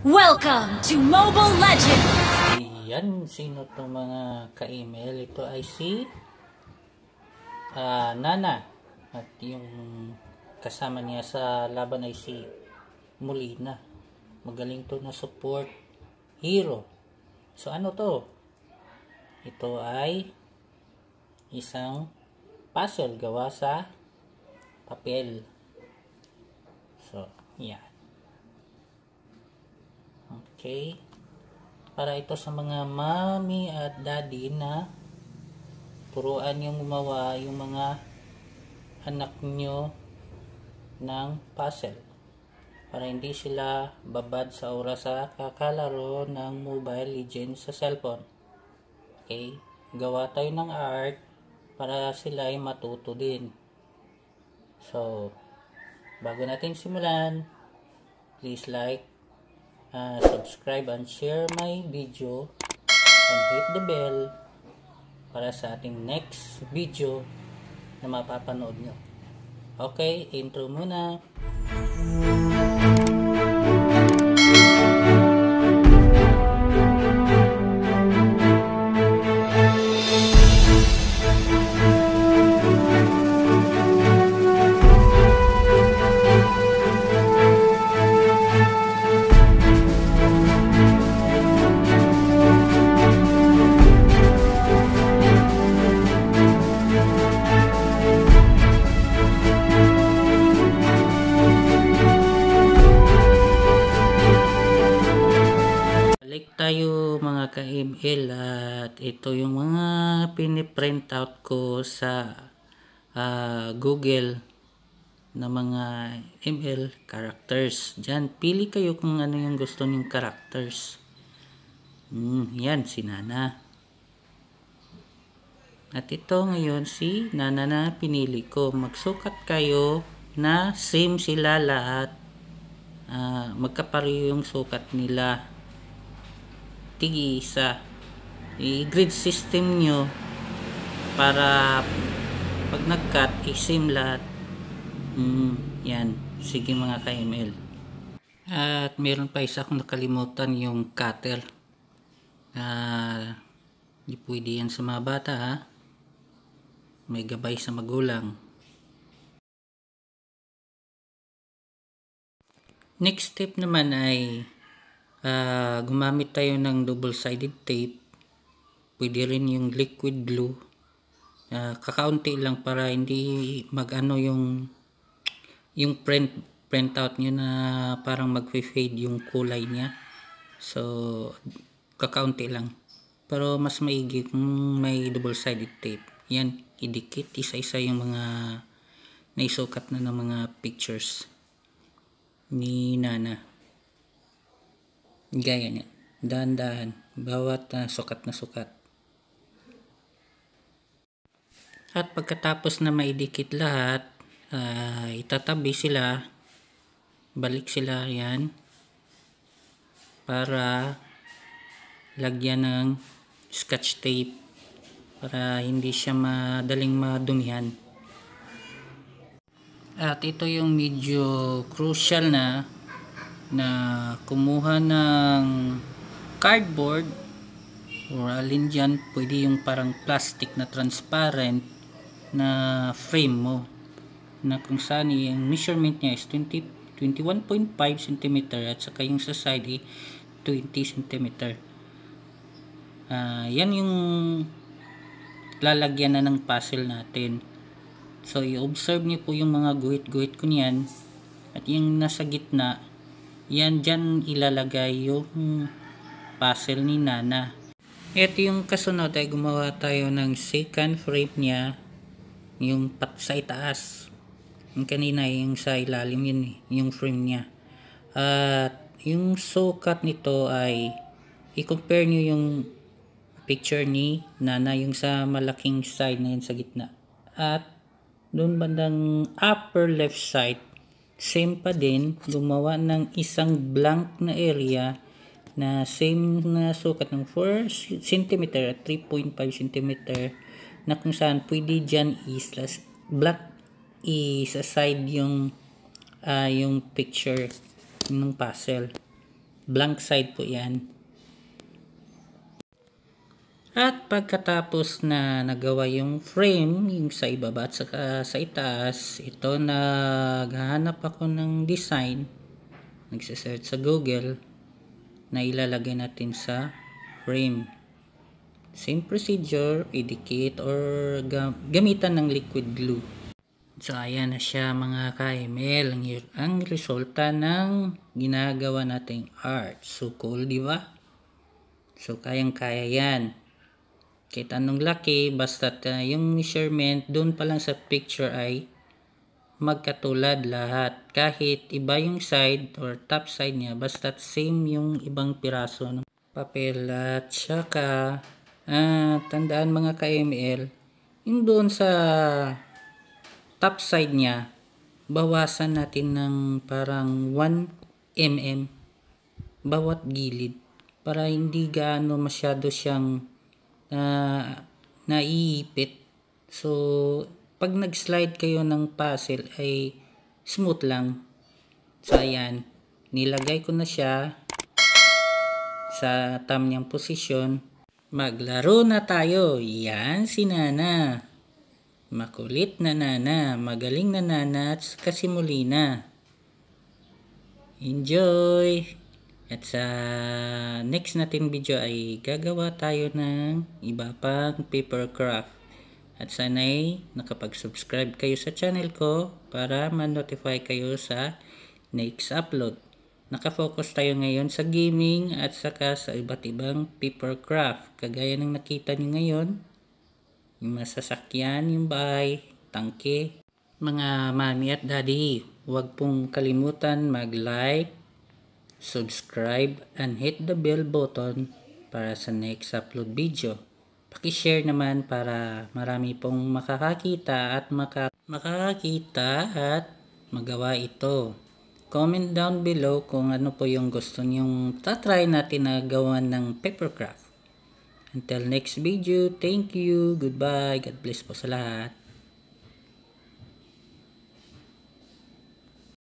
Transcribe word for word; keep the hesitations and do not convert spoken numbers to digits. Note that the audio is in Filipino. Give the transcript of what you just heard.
Welcome to Mobile Legends! Ayan, sino itong mga ka-email? Ito ay si uh, Nana. At yung kasama niya sa laban ay si Molina. Magaling to na support hero. So ano to? Ito ay isang puzzle gawa sa papel. So, yan. Okay, para ito sa mga mommy at daddy na turuan yung gumawa yung mga anak nyo ng puzzle para hindi sila babad sa oras sa kakalaro ng Mobile Legends sa cellphone. Okay, gawa tayo ng art para sila ay matuto din. So, bago natin simulan, please like, Uh, subscribe and share my video and hit the bell para sa ating next video na mapapanood nyo. Okay, intro muna. Tayo mga ka-M L at ito yung mga piniprint out ko sa uh, Google na mga M L characters. Diyan, pili kayo kung ano yung gusto nyong characters. Mm, yan, si Nana. At ito ngayon si Nana na pinili ko. Magsukat kayo na same sila lahat. Uh, magkapareho yung sukat nila. Tigi isa. I-grid system nyo para pag nag-cut, i-sim lahat. Mm, yan. Sige mga ka-M L. At meron pa isa akong nakalimutan, yung cutter. Hindi uh, pwede yan sa mga bata, ha? May gabay sa magulang. Next step naman ay Uh, gumamit tayo ng double-sided tape. Pwede rin yung liquid glue. Uh, kakaunti lang para hindi mag-ano yung yung print printout nyo na parang mag-fade yung kulay niya. So, kakaunti lang. Pero mas maigi kung may double-sided tape. Yan, idikit isa-isa yung mga naisukat na ng mga pictures ni Nana. Gaya niya. Dahan-dahan. Bawat uh, sukat na sukat. At pagkatapos na maidikit lahat, uh, itatabi sila. Balik sila. Yan. Para lagyan ng scotch tape. Para hindi siya madaling madumihan. At ito yung medyo crucial na na kumuha ng cardboard or alin dyan, pwede yung parang plastic na transparent na frame mo na kung saan yung measurement niya is twenty, twenty-one point five centimeters at saka yung sa side twenty centimeters. Uh, yan yung lalagyan na ng puzzle natin. So i-observe niyo po yung mga guhit-guhit ko niyan at yung nasa gitna, yan, dyan ilalagay yung puzzle ni Nana. Ito yung kasunod ay gumawa tayo ng second frame niya, yung pat sa itaas. Yung kanina yung sa ilalim yun, yung frame niya. At yung sukat nito ay i-compare nyo yung picture ni Nana, yung sa malaking side na yun sa gitna. At doon bandang upper left side, same pa din, gumawa ng isang blank na area na same na sukat ng four centimeters at three point five centimeters na kung saan pwede dyan islas black is aside yung uh, yung picture ng puzzle. blank side po yan. At pagkatapos na nagawa yung frame, yung sa ibaba at saka sa itaas, ito naghahanap ako ng design. Nagsesearch sa Google na ilalagay natin sa frame. Same procedure, idikit or gamitan ng liquid glue. So ayan na siya mga ka-M L, ang resulta ng ginagawa nating art. So cool, di ba? So kayang-kaya yan. Kahit anong laki, basta uh, yung measurement doon pa lang sa picture ay magkatulad lahat. Kahit iba yung side or top side niya, basta same yung ibang piraso ng papel. At saka, uh, tandaan mga ka-M L, yung doon sa top side niya, bawasan natin ng parang one millimeter bawat gilid para hindi gaano masyado siyang na naiipit. So pag nag-slide kayo ng puzzle ay smooth lang. So ayan, nilagay ko na siya sa tamang posisyon. Maglaro na tayo. Yan si Nana. Makulit na Nana, magaling na Nana at si Molina. Enjoy! At sa next natin video ay gagawa tayo ng iba pang paper craft. At sana'y nakapag-subscribe kayo sa channel ko para ma-notify kayo sa next upload. Nakafocus tayo ngayon sa gaming at saka sa iba't ibang paper craft. Kagaya ng nakita nyo ngayon, yung masasakyan, yung bahay, tangke. Mga mami at daddy, huwag pong kalimutan mag-like, subscribe and hit the bell button para sa next upload video. Paki-share naman para marami pong makakakita at maka makakita at magawa ito. Comment down below kung ano po yung gusto niyong tatry natin na gawan ng paper craft. Until next video, thank you, goodbye, God bless po sa lahat.